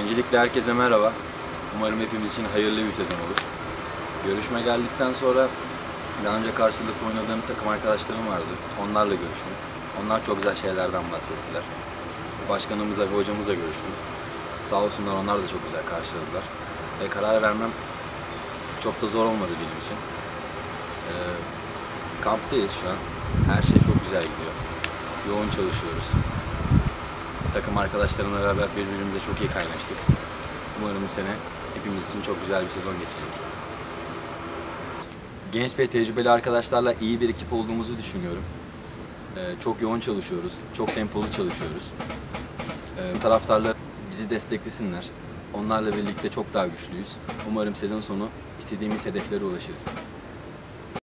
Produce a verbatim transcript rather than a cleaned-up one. Öncelikle herkese merhaba. Umarım hepimiz için hayırlı bir sezon olur. Görüşme geldikten sonra daha önce karşılıklı oynadığım takım arkadaşlarım vardı. Onlarla görüştüm. Onlar çok güzel şeylerden bahsettiler. Başkanımızla ve hocamızla görüştüm. Sağ olsunlar, onlar da çok güzel karşıladılar. Ve karar vermem çok da zor olmadı benim için. E, kamptayız şu an. Her şey çok güzel gidiyor. Yoğun çalışıyoruz. Takım arkadaşlarımla beraber birbirimize çok iyi kaynaştık. Umarım bu sene hepimiz için çok güzel bir sezon geçecek. Genç ve tecrübeli arkadaşlarla iyi bir ekip olduğumuzu düşünüyorum. Ee, çok yoğun çalışıyoruz, çok tempolu çalışıyoruz. Ee, taraftarlar bizi desteklesinler. Onlarla birlikte çok daha güçlüyüz. Umarım sezon sonu istediğimiz hedeflere ulaşırız.